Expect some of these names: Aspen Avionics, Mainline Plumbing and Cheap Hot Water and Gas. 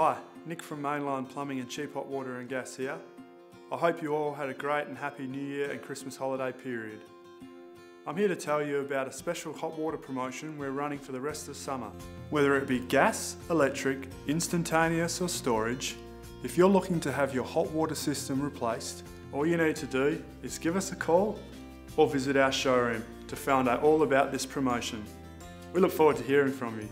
Hi, Nick from Mainline Plumbing and Cheap Hot Water and Gas here. I hope you all had a great and happy New Year and Christmas holiday period. I'm here to tell you about a special hot water promotion we're running for the rest of summer. Whether it be gas, electric, instantaneous or storage, if you're looking to have your hot water system replaced, all you need to do is give us a call or visit our showroom to find out all about this promotion. We look forward to hearing from you.